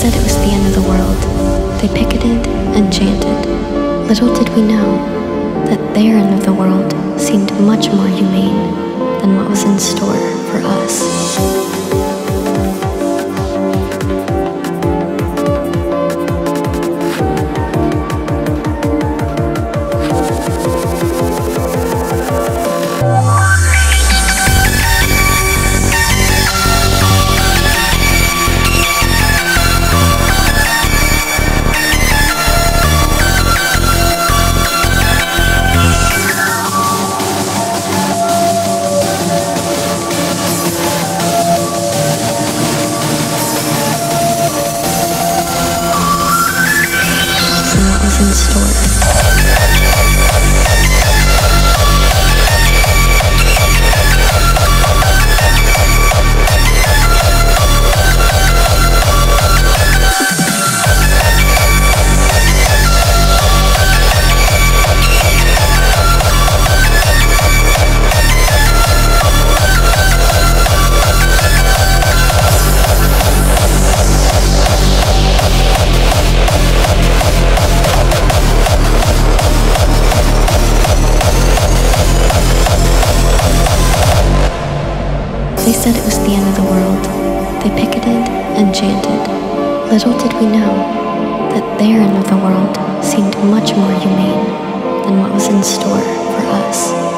said it was the end of the world. They picketed and chanted. Little did we know that their end of the world seemed much more humane than what was in store for us. They said it was the end of the world. They picketed and chanted. Little did we know that their end of the world seemed much more humane than what was in store for us.